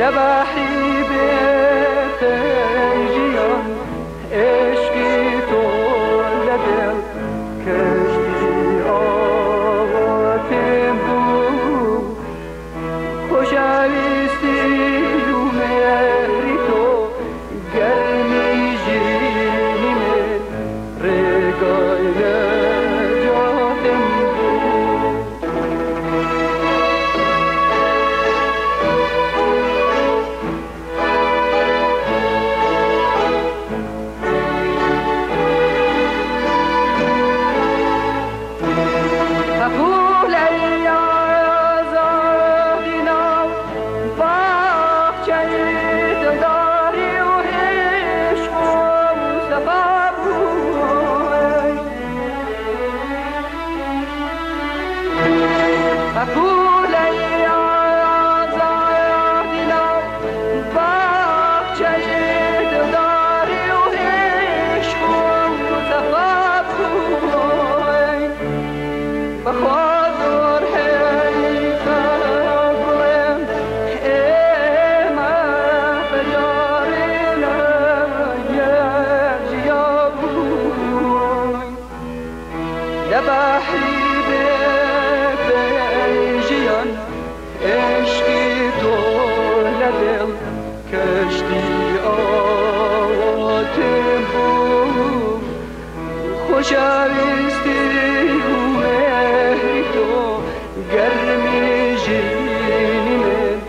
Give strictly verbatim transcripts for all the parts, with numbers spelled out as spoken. ذبحي بتنجيان اشكي تولدل كشتي آواتم بو خوشاویستی و مهری تو گرمی جینیمه رگایل أقول يا زايدنا باغچه داری و عشق و صفا بوی به حضور حیفم گویم ایما بجارین یک جیا بوی دبحی عشقی دولت دل کشتی آواتم بود خوشاویستی و مهری تو گرمی جینی من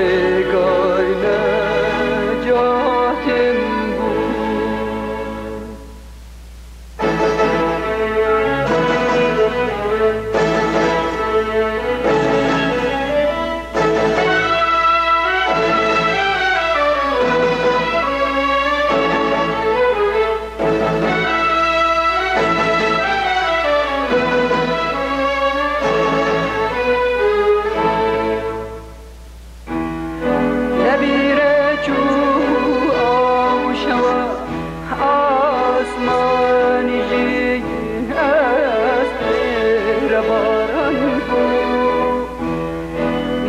رگای نجاتم بود.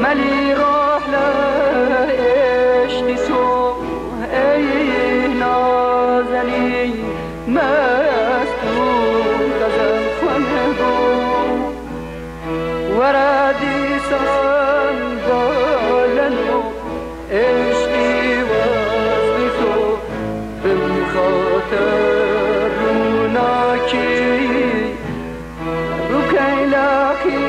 ملی رحل عشقی سو ای نازنی مستون دزن خونه دو وردی سن دالنو عشقی وزنی سو بمخاطر روناکی روکی لکی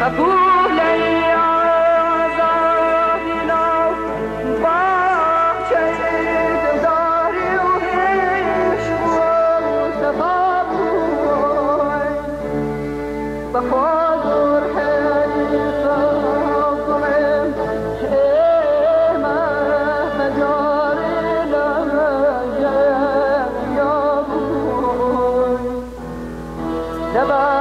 قبول يا زادنا باغچه داری و عشق و صفا بوی به حضور حیفم گویم ای مهجار لم یک یا بوی.